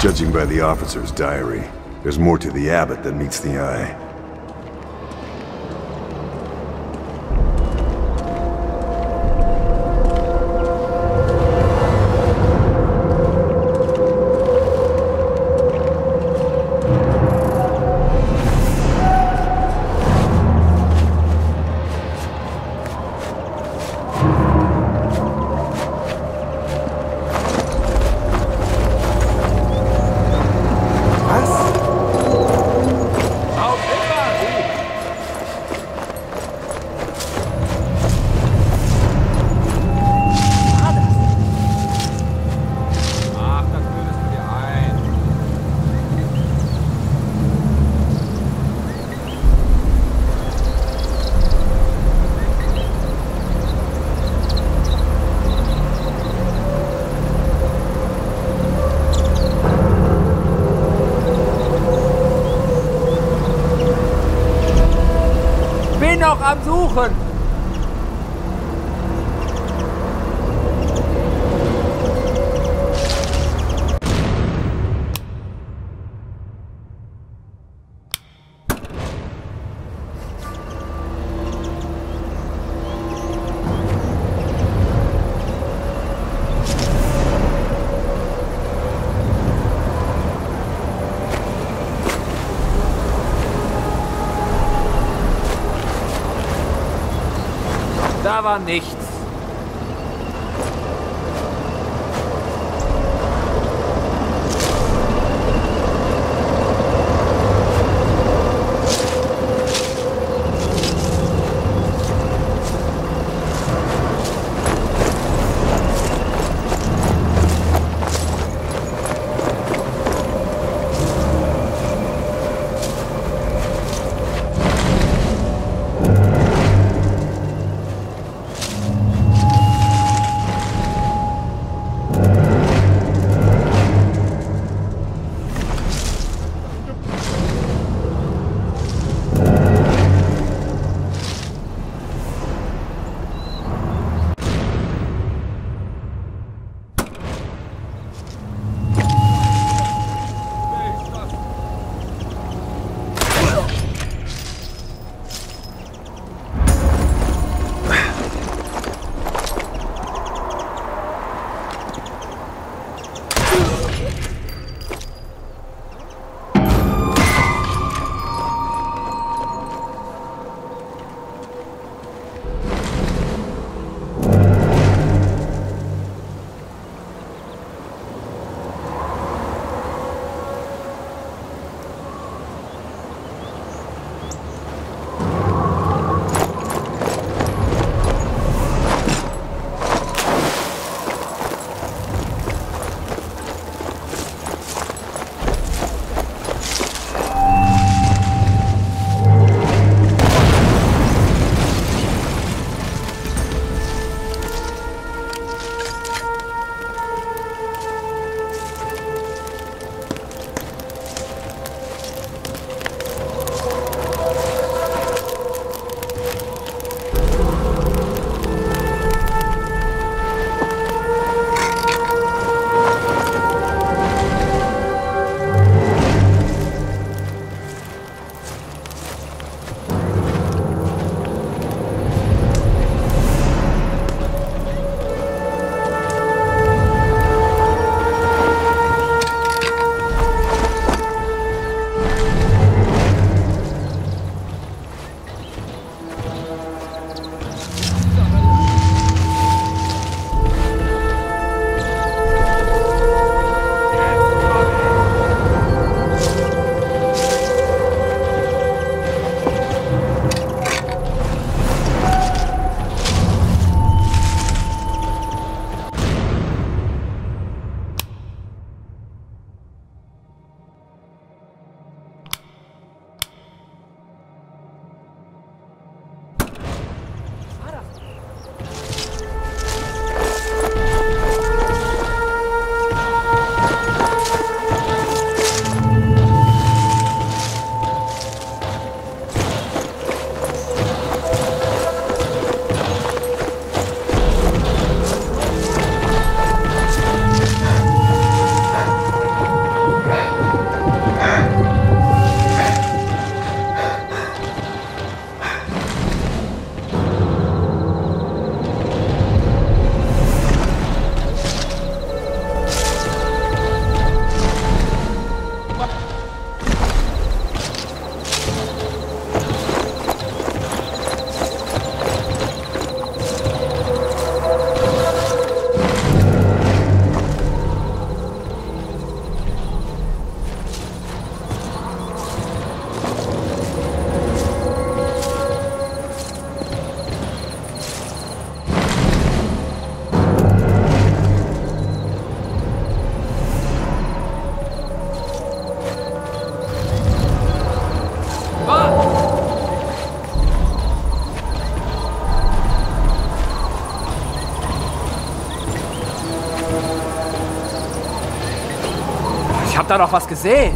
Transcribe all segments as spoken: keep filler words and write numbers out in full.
Judging by the officer's diary, there's more to the abbot than meets the eye. Am Suchen! Da war nichts. hab da noch was gesehen.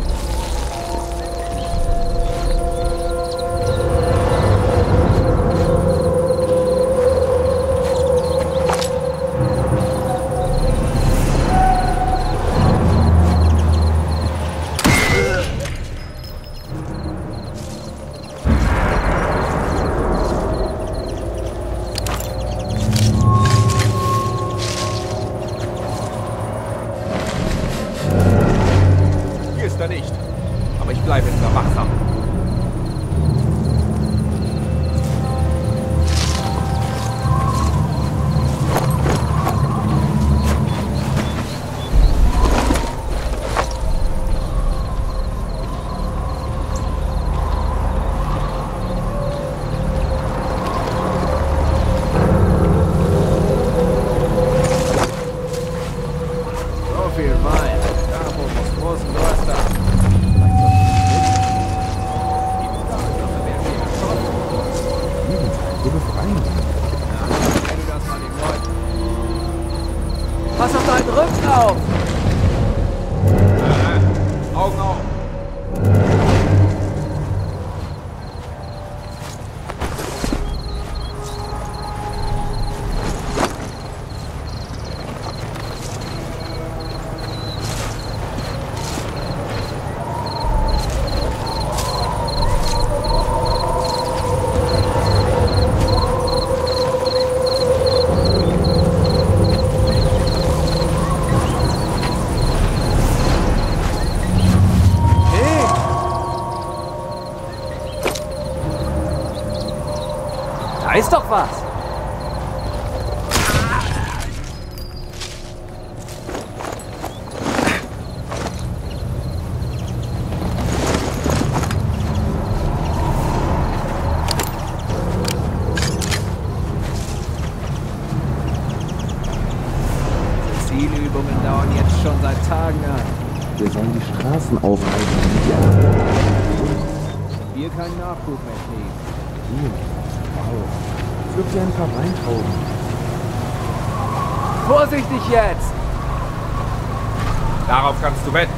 Nicht. Aber ich bleibe immer wachsam. So viel Wein. Da wo das große Leuchter. Pass auf deinen Rücken auf! Äh, Augen auf! Da ist doch was! Zielübungen dauern jetzt schon seit Tagen an. Wir sollen die Straßen aufhalten. Wir keinen Nachschub mehr kriegen. Ich würde dir ein paar Weintrauben. Vorsichtig jetzt! Darauf kannst du wetten.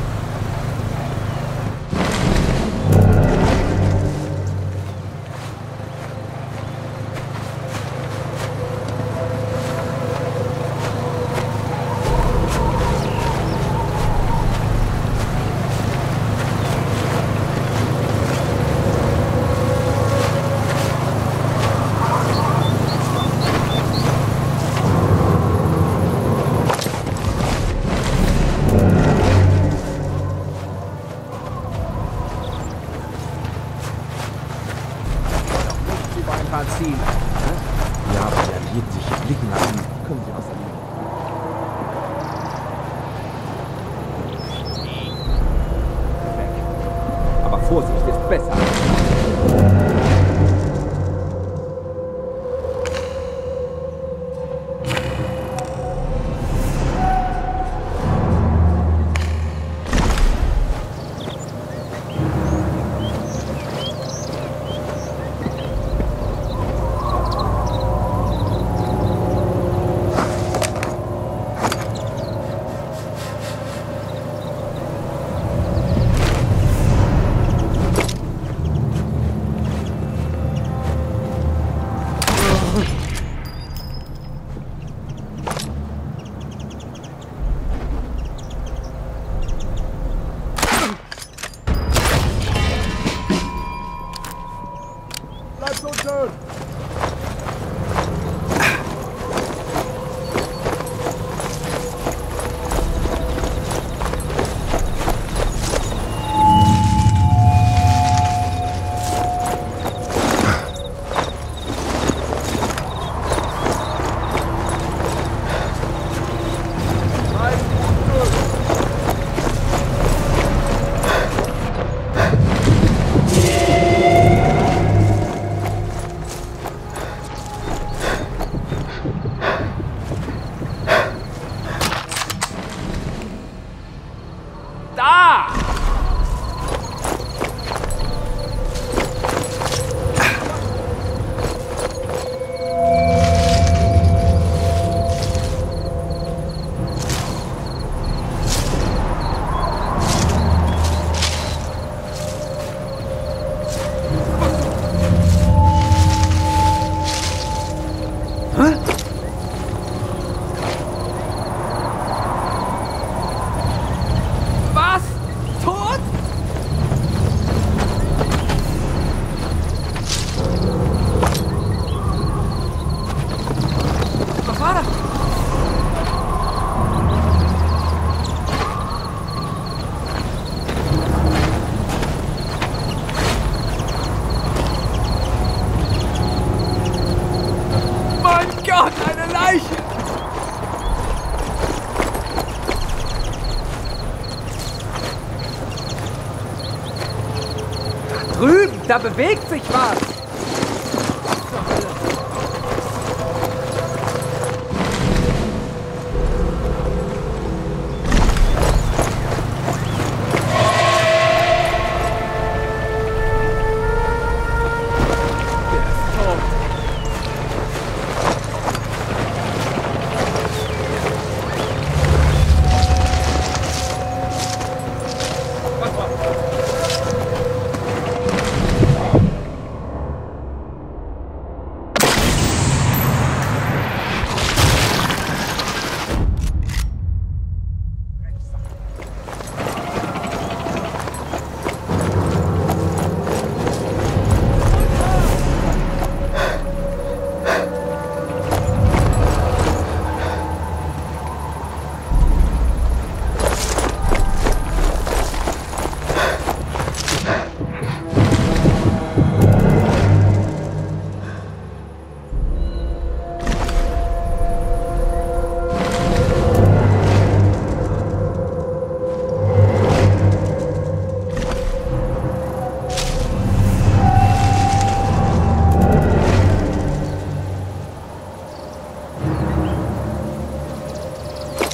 Ziehen. Ja, aber die Alliierten sich blicken lassen, können sie ausliegen. Aber Vorsicht ist besser. fuck? Mein Gott, eine Leiche! Da drüben, da bewegt sich was!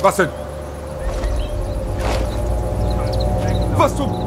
Was denn? Was zum...